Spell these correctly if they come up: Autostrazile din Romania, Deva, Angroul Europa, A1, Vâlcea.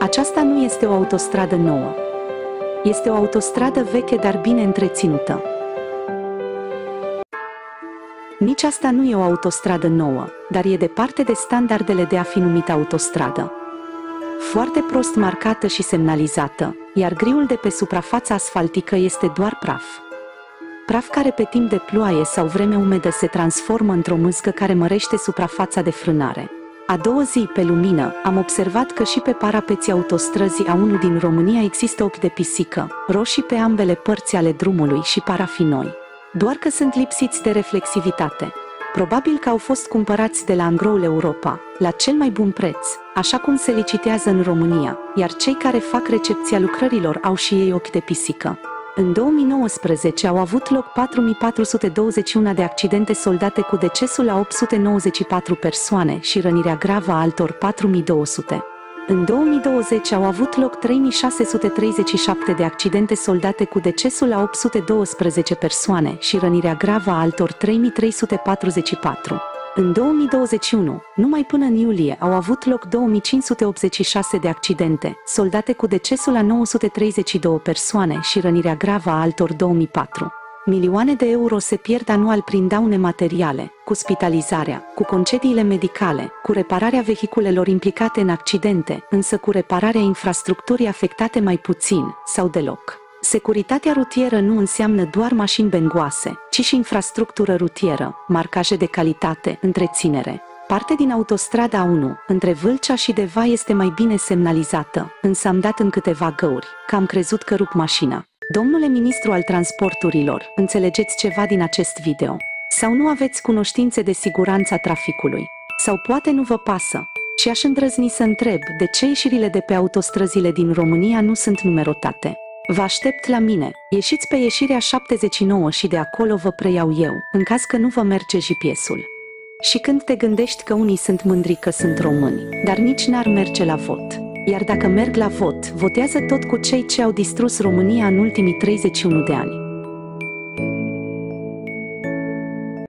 Aceasta nu este o autostradă nouă. Este o autostradă veche, dar bine întreținută. Nici asta nu e o autostradă nouă, dar e departe de standardele de a fi numită autostradă. Foarte prost marcată și semnalizată, iar griul de pe suprafața asfaltică este doar praf. Praf care pe timp de ploaie sau vreme umedă se transformă într-o mâzgă care mărește suprafața de frânare. A doua zi, pe lumină, am observat că și pe parapeții autostrăzii A1 din România există ochi de pisică, roșii pe ambele părți ale drumului și parafinoi. Doar că sunt lipsiți de reflexivitate. Probabil că au fost cumpărați de la Angroul Europa, la cel mai bun preț, așa cum se licitează în România, iar cei care fac recepția lucrărilor au și ei ochi de pisică. În 2019 au avut loc 4.421 de accidente soldate cu decesul la 894 persoane și rănirea gravă a altor 4.200. În 2020 au avut loc 3.637 de accidente soldate cu decesul la 812 persoane și rănirea gravă a altor 3.344. În 2021, numai până în iulie, au avut loc 2586 de accidente, soldate cu decesul la 932 persoane și rănirea gravă a altor 2004. Milioane de euro se pierd anual prin daune materiale, cu spitalizarea, cu concediile medicale, cu repararea vehiculelor implicate în accidente, însă cu repararea infrastructurii afectate mai puțin sau deloc. Securitatea rutieră nu înseamnă doar mașini bengoase, ci și infrastructură rutieră, marcaje de calitate, întreținere. Parte din autostrada A1, între Vâlcea și Deva, este mai bine semnalizată, însă am dat în câteva găuri, că am crezut că rup mașina. Domnule ministru al transporturilor, înțelegeți ceva din acest video? Sau nu aveți cunoștințe de siguranța traficului? Sau poate nu vă pasă? Și aș îndrăzni să întreb de ce ieșirile de pe autostrăzile din România nu sunt numerotate. Vă aștept la mine, ieșiți pe ieșirea 79 și de acolo vă preiau eu, în caz că nu vă merge GPS-ul. Și când te gândești că unii sunt mândri că sunt români, dar nici n-ar merge la vot. Iar dacă merg la vot, votează tot cu cei ce au distrus România în ultimii 31 de ani.